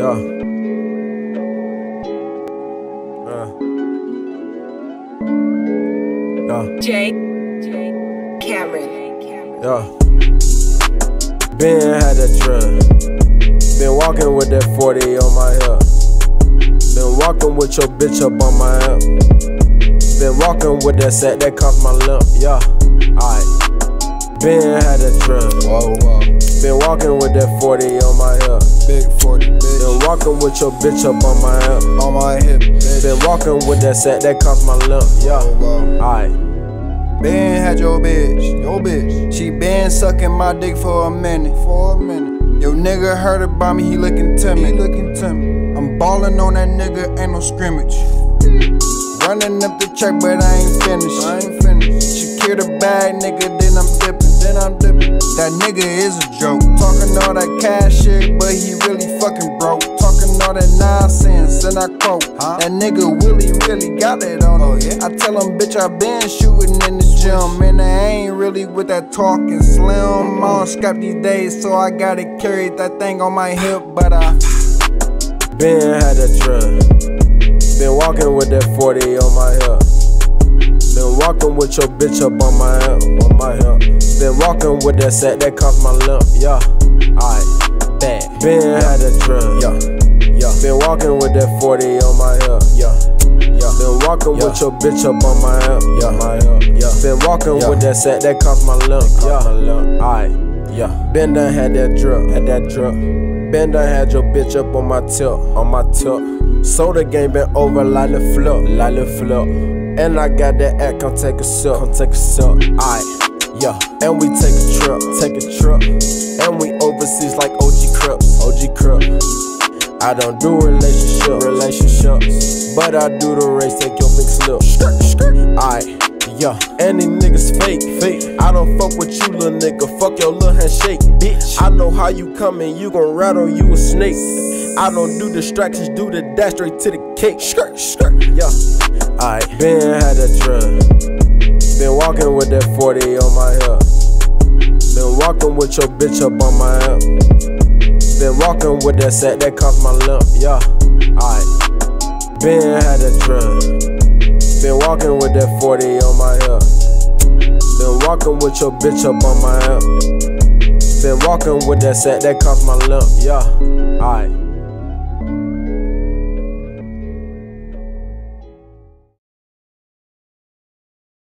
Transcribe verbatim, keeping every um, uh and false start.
Yeah. Uh. Yeah. J. J. Cameron. Yeah. Been had a trip. Been walking with that forty on my hip. Been walking with your bitch up on my hip. Been walking with that sack that caught my limp. Yeah. Alright. Been had a trip. Whoa, whoa. Been walking with that forty on my hip. Big forty, bitch. Been walking with your bitch up on my hip. On my hip, bitch. Been walking with that sack that cost my limp. Yeah. Alright. Been had your bitch. Your bitch. She been sucking my dick for a minute. For a minute. Your nigga heard about me, he looking timid. He looking timid. I'm ballin' on that nigga, ain't no scrimmage. Running up the track, but I ain't finished. I ain't finished. Secure the bag, nigga, then I'm dipping. Then I'm dipping. That nigga is a joke. Talking all that cash shit, but he really fucking broke. Talking all that nonsense, and I quote, huh? That nigga really, really got it on him. Oh, yeah? I tell him, bitch, I been shooting in the gym, and I ain't really with that talking slim. I'm strapped these days, so I gotta carry that thing on my hip, but I been had a trip. Been walking with that forty on my hip. Been walking with your bitch up on my hip, on my hip. Been walking with that sack that cost my limp, yeah. Alright, bad. Been yeah. had a trip, yeah, yeah. Been walking with that forty on my hip, yeah, yeah. Been walking yeah. with your bitch up on my hip, yeah, my hip, yeah. Been walking yeah. with that sack that cost my limp, yeah. Alright, yeah. Been done had that drip, had that drip. Been done had your bitch up on my tip, on my tip. So the game been over, like the flip, like the flip. And I got that act, come take a sip, come take a sip. Alright, yeah. And we take a trip, take a trip. And we overseas like O G Crips, O G Crips. I don't do relationships, relationships. But I do the race, take your big slip. Alright, yeah. And these niggas fake, fake. I don't fuck with you, little nigga. Fuck your little handshake, bitch. I know how you coming, you gon' rattle, you a snake. I don't do distractions, do the dash straight to the cake. Skirt, skirt, yeah. Alright, been had a trip. Been walking with that forty on my hip. Been walking with your bitch up on my hip. Been walking with that sack that cost my limp, yeah. Alright, been had a trip. Been walking with that forty on my hip. Been walking with your bitch up on my hip. Been walking with that sack that cost my limp, yeah. Alright.